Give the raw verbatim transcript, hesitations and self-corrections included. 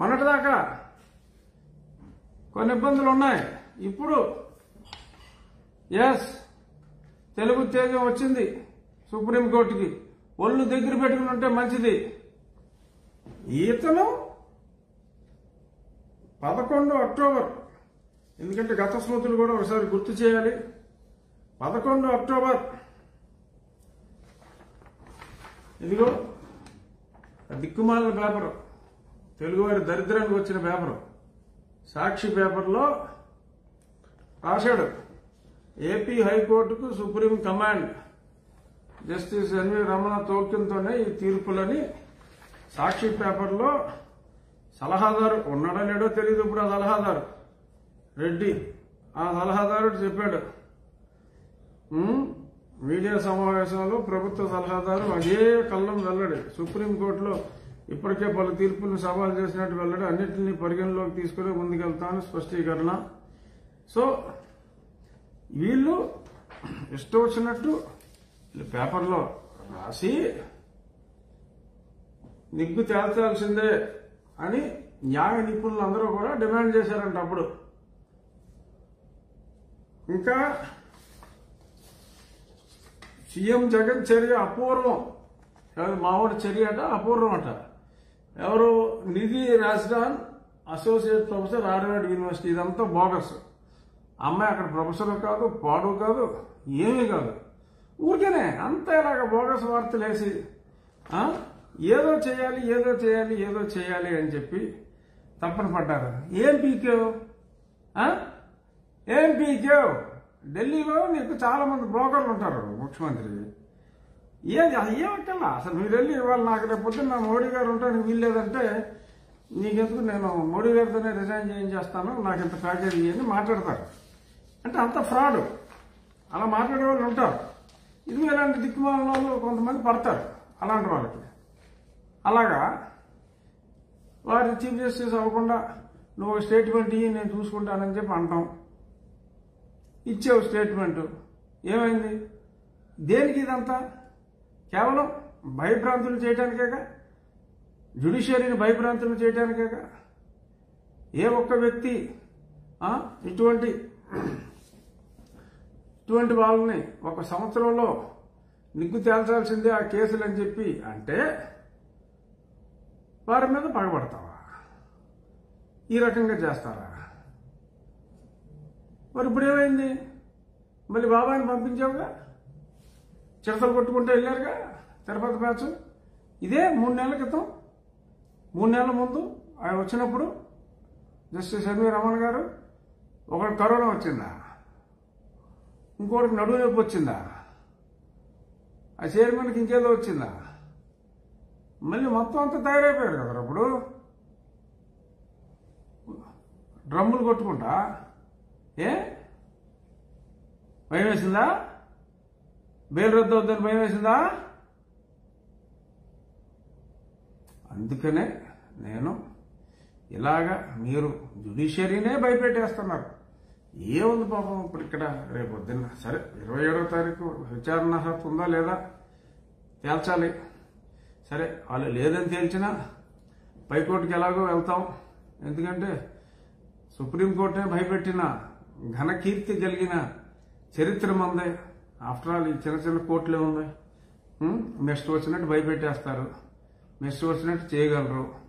మొన్నటిదాకా కొన్ని ఇబ్బందులు ఉన్నాయి. ఇప్పుడు yes తెలుగు తేజం వచ్చింది సుప్రీం కోర్టుకి. ఒళ్ళు దగ్గర పెట్టుకుని ఉంటే మంచిది. ఈతను పదకొండు అక్టోబర్, ఎందుకంటే గత స్మృతులు కూడా ఒకసారి గుర్తు చేయాలి. పదకొండు అక్టోబర్ ఇదిగో దిక్కుమాలిన పేపరు, తెలుగువారి దరిద్రానికి వచ్చిన పేపరు, సాక్షి పేపర్లో రాశాడు ఏపీ హైకోర్టుకు supreme command justice N V Ramana తోక్యంతోనే ఈ తీర్పులని సాక్షి పేపర్లో సలహాదారు ఉన్నాడో లేడో తెలియదు. ఇప్పుడు ఆ సలహాదారు రెడ్డి, ఆ సలహాదారుడు చెప్పాడు మీడియా సమావేశంలో ప్రభుత్వ సలహాదారు అదే కళ్ళం వెల్లడి, సుప్రీంకోర్టులో ఇప్పటికే పలు తీర్పులను సవాల్ చేసినట్టు వెల్లడి, అన్నింటినీ పరిగణలోకి తీసుకుని ముందుకెళ్తామని స్పష్టీకరణ. సో వీళ్ళు ఇష్టం వచ్చినట్టు పేపర్లో రాసి నిగ్గు తేల్చాల్సిందే అని న్యాయ నిపుణులు అందరూ కూడా డిమాండ్ చేశారంట. అప్పుడు ఇంకా సీఎం జగన్ చర్య అపూర్వం, మావాడు చర్య అట అపూర్వం అట. ఎవరు? Nidhi Razdan associate professor Harvard university. ఇదంతా బోగస్. అమ్మాయి అక్కడ ప్రొఫెసర్ కాదు, పాడు కాదు, ఏమీ కాదు. ఊరికేనే అంతా ఇలాగ బోగస్ వార్తలేసి ఏదో చేయాలి ఏదో చేయాలి ఏదో చేయాలి అని చెప్పి తప్పని పడ్డారు. ఏం పీకేవ్ ఏం పీకేవ్ ఢిల్లీలో నీకు చాలా మంది బ్రోకర్లు ఉంటారు ముఖ్యమంత్రి. ఏది ఏమక్కల్లా అసలు మీరు వెళ్ళి ఇవాళ నాకు రేపు పొద్దున్న మోడీ గారు ఉంటాను వీల్లేదంటే నీకెందుకు, నేను మోడీ గారితోనే రిజైన్ చేయించేస్తాను, నాకు ఇంత ప్యాకేజ్ ఇవ్వని మాట్లాడతారు. అంటే అంత ఫ్రాడ్, అలా మాట్లాడే వాళ్ళు ఉంటారు. ఇది ఇలాంటి దిక్కుమాలలో కొంతమంది పడతారు. అలాంటి వాళ్ళకి అలాగా వారి చీఫ్ జస్టిస్ అవ్వకుండా నువ్వు ఒక స్టేట్మెంట్ ఇవి నేను చూసుకుంటానని చెప్పి అంటాం. ఇచ్చేవు స్టేట్మెంటు, ఏమైంది? దేనికి ఇదంతా? కేవలం భయభ్రాంతులు చేయడానికేగా, జ్యుడిషియరీని భయభ్రాంతులు చేయడానికేగా. ఏ ఒక్క వ్యక్తి ఇటువంటి ఇటువంటి వాళ్ళని ఒక సంవత్సరంలో నిగ్గు తేల్చాల్సిందే ఆ కేసులు అని చెప్పి అంటే వారి మీద పగబడతావా? ఈ రకంగా చేస్తారా? మరి ఇప్పుడు ఏమైంది? మళ్ళీ బాబాయిని పంపించావుగా, చిరతలు కొట్టుకుంటూ వెళ్ళారుగా తిరుపతి బ్యాచ్. ఇదే మూడు నెలల క్రితం, మూడు నెలల ముందు ఆయన వచ్చినప్పుడు జస్టిస్ ఎన్వి రమణ గారు, ఒకటి కరోనా వచ్చిందా, ఇంకోటి నడువు నొప్పి వచ్చిందా, ఆ చైర్మన్కి ఇంకేదో వచ్చిందా, మళ్ళీ మొత్తం అంతా తయారైపోయారు కదా. అప్పుడు డ్రమ్ములు కొట్టుకుంటా ఏ భయం వేసిందా? బెయిల్ రద్దు అవుతుందని భయం వేసిందా? అందుకనే నేను ఇలాగా మీరు జ్యుడిషియరీనే భయపెట్టేస్తున్నారు. ఏముంది పాపం ఇప్పుడు ఇక్కడ రేపు పొద్దున్న సరే ఇరవై ఏడవ తారీఖు విచారణ హక్కు ఉందా లేదా తేల్చాలి. సరే వాళ్ళు లేదని తేల్చినా పైకోర్టుకి ఎలాగో వెళ్తాం, ఎందుకంటే సుప్రీంకోర్టునే భయపెట్టిన ఘనకీర్తి కలిగిన చరిత్ర మందే. ఆఫ్టర్ ఆల్ ఈ చిన్న చిన్న కోర్టులే ఉన్నాయి. మెస్ట్ వచ్చినట్టు భయపెట్టేస్తారు, మెస్ట్ వచ్చినట్టు చేయగలరు.